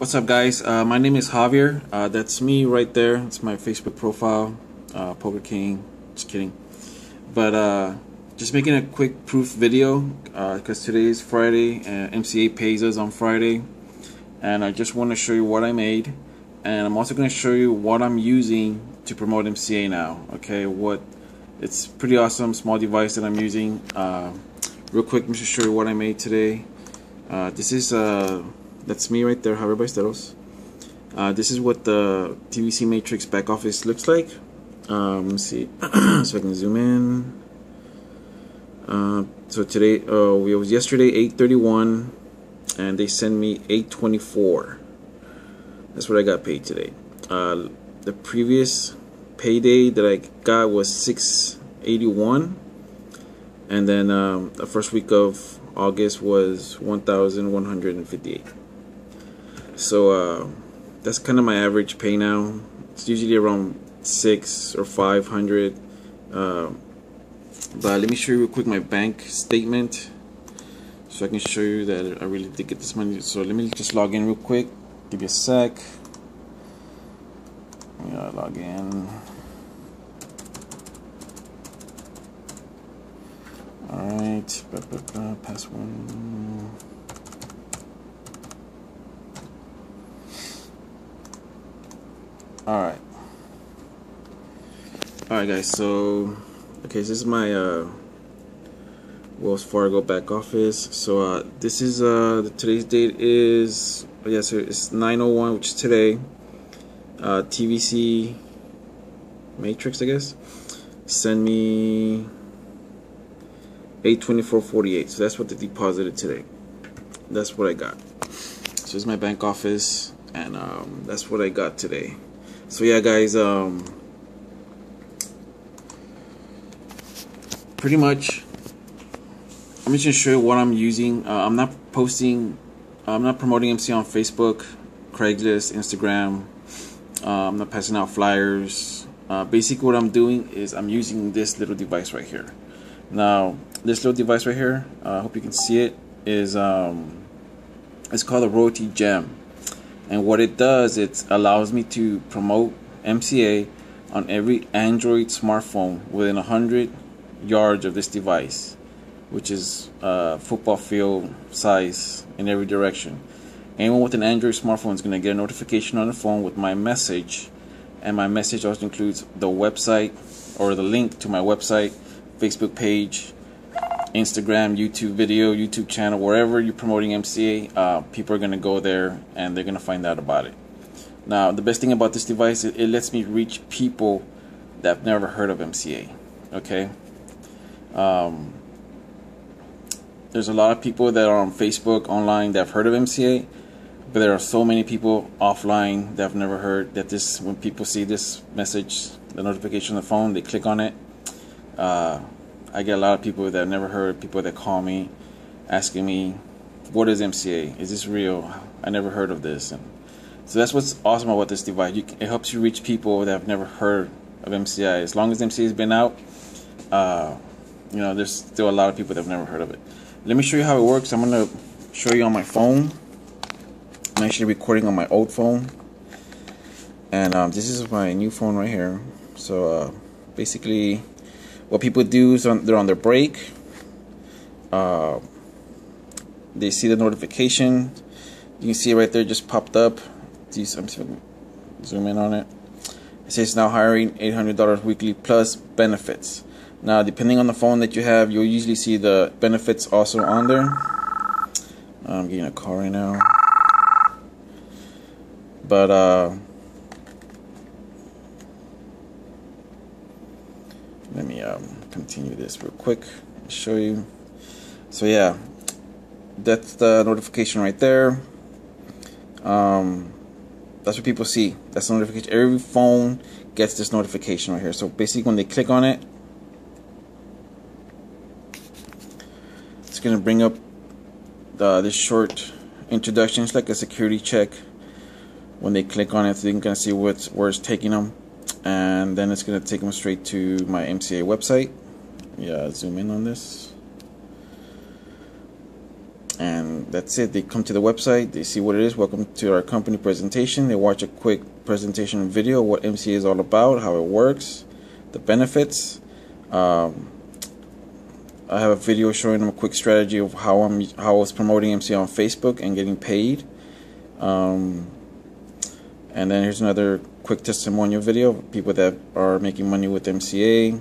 What's up, guys? My name is Javier. That's me right there. It's my Facebook profile, Poker King. Just kidding. But just making a quick proof video because today is Friday and MCA pays us on Friday, and I just want to show you what I made, and I'm also going to show you what I'm using to promote MCA now. Okay, it's pretty awesome small device that I'm using. Real quick, I'm just going to show you what I made today. This is that's me right there, Javier Ballesteros. This is what the TVC Matrix back office looks like. Let's see, so I can zoom in. So today, it was yesterday 8:31, and they sent me 8:24. That's what I got paid today. The previous payday that I got was 681, and then the first week of August was 1,158. So that's kind of my average pay now. It's usually around 600 or 500. But let me show you real quick my bank statement, so I can show you that I really did get this money. So let me just log in real quick. Give you a sec. I'm gonna log in. All right. Password. All right, guys. So, okay, so this is my Wells Fargo back office. So this is today's date is so it's 9:01, which is today. TVC Matrix, I guess, send me 824.48. So that's what they deposited today. That's what I got. So it's my bank office, and that's what I got today. So yeah, guys. Pretty much, I'm just gonna show you what I'm using. I'm not promoting MC on Facebook, Craigslist, Instagram. I'm not passing out flyers. Basically, what I'm doing is I'm using this little device right here. Now, this little device right here, I hope you can see it. It's called a Royalty Gem, and what it does, it allows me to promote MCA on every Android smartphone within 100 yards of this device, which is football field size in every direction. Anyone with an Android smartphone is going to get a notification on the phone with my message, and my message also includes the website or the link to my website, Facebook page, Instagram, YouTube video, YouTube channel. Wherever you're promoting MCA, people are going to go there and they're going to find out about it. Now, the best thing about this device is it lets me reach people that have never heard of MCA. Okay. There's a lot of people that are on Facebook online that have heard of MCA, but there are so many people offline that have never heard that this. When people see this message, the notification on the phone, they click on it. I get a lot of people that have never heard, people that call me asking me, what is MCA? Is this real? I never heard of this. And so that's what's awesome about this device. It helps you reach people that have never heard of MCA. As long as MCA has been out, you know, there's still a lot of people that have never heard of it. Let me show you how it works. I'm going to show you on my phone. I'm actually recording on my old phone. And this is my new phone right here. So basically what people do is they're on their break. They see the notification. You can see it right there, just popped up. I'm just going to zoom in on it. It says now hiring $800 weekly plus benefits. Now, depending on the phone that you have, you'll usually see the benefits also on there. I'm getting a call right now. But, let me continue this real quick and show you. So, yeah, that's the notification right there. That's what people see. That's the notification. Every phone gets this notification right here. So, basically, when they click on it, going to bring up this short introduction. It's like a security check when they click on it, so they can kind of see where it's taking them, and then it's going to take them straight to my MCA website. Yeah, zoom in on this, and that's it. They come to the website, they see what it is. Welcome to our company presentation. They watch a quick presentation video of what MCA is all about, how it works, the benefits. I have a video showing them a quick strategy of how I was promoting MCA on Facebook and getting paid. And then here's another quick testimonial video of people that are making money with MCA.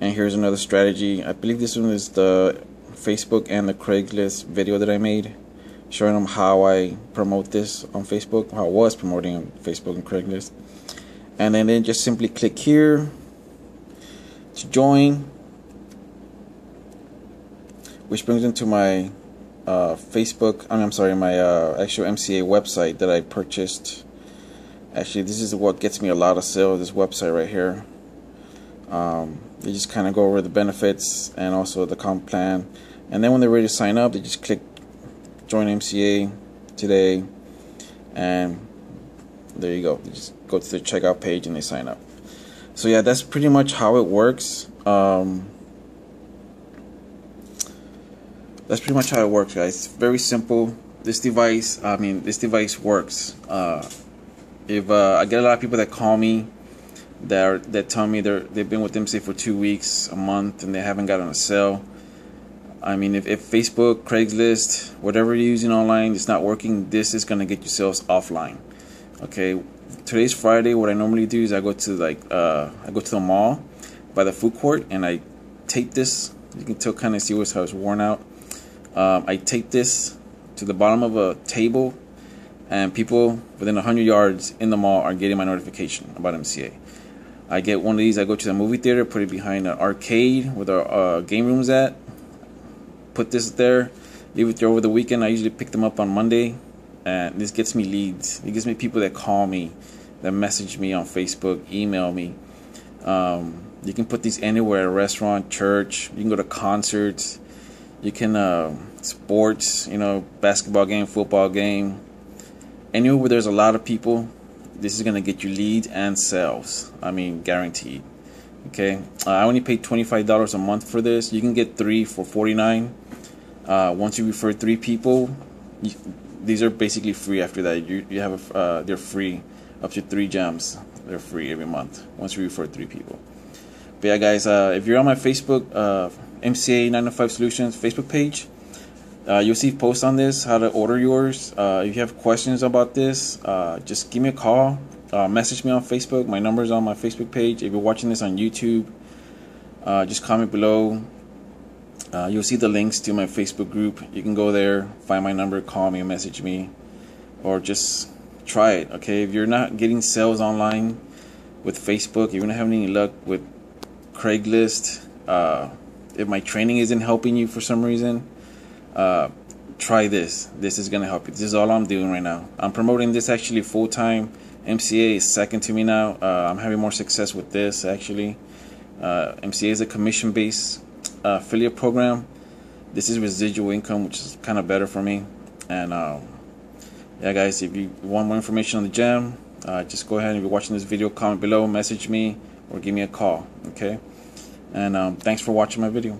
And here's another strategy. I believe this one is the Facebook and the Craigslist video that I made, showing them how I promote this on Facebook, how I was promoting on Facebook and Craigslist. And then they just simply click here to join, which brings them to my actual MCA website that I purchased. Actually, this is what gets me a lot of sales, this website right here. They just kind of go over the benefits and also the comp plan, and then when they're ready to sign up, they just click join MCA today, and there you go. They just go to the checkout page and they sign up. So yeah, that's pretty much how it works. That's pretty much how it works, guys. Very simple. This device works. I get a lot of people that call me that tell me they've been with MCA for 2 weeks, a month, and they haven't gotten a sale. I mean, if Facebook, Craigslist, whatever you're using online, it's not working, this is going to get your sales offline. Okay, today's Friday. What I normally do is I go to the mall by the food court, and I tape this. You can still kind of see how it's worn out. I tape this to the bottom of a table, and people within 100 yards in the mall are getting my notification about MCA. I get one of these, I go to the movie theater, put it behind an arcade where our game room's at, put this there, leave it there over the weekend. I usually pick them up on Monday, and this gets me leads. It gives me people that call me, that message me on Facebook, email me. You can put these anywhere, restaurant, church, you can go to concerts, you can sports, you know, basketball game, football game. Anywhere where there's a lot of people, this is gonna get you leads and sales. I mean, guaranteed. Okay, I only paid $25 a month for this. You can get 3 for $49. Once you refer 3 people, these are basically free after that. You have a, they're free up to 3 gems. They're free every month once you refer 3 people. But yeah, guys, if you're on my Facebook MCA 905 Solutions Facebook page, you'll see posts on this, how to order yours. If you have questions about this, just give me a call, message me on Facebook. My number is on my Facebook page. If you're watching this on YouTube, just comment below. You'll see the links to my Facebook group. You can go there, find my number, call me, message me, or just try it. Okay, if you're not getting sales online with Facebook, if you're not having any luck with Craigslist, if my training isn't helping you for some reason, try this. This is going to help you. This is all I'm doing right now. I'm promoting this actually full time. MCA is second to me now. I'm having more success with this actually. MCA is a commission-based affiliate program. This is residual income, which is kind of better for me. And yeah, guys, if you want more information on the gem, just go ahead and if you're watching this video, comment below, message me, or give me a call. Okay, and thanks for watching my video.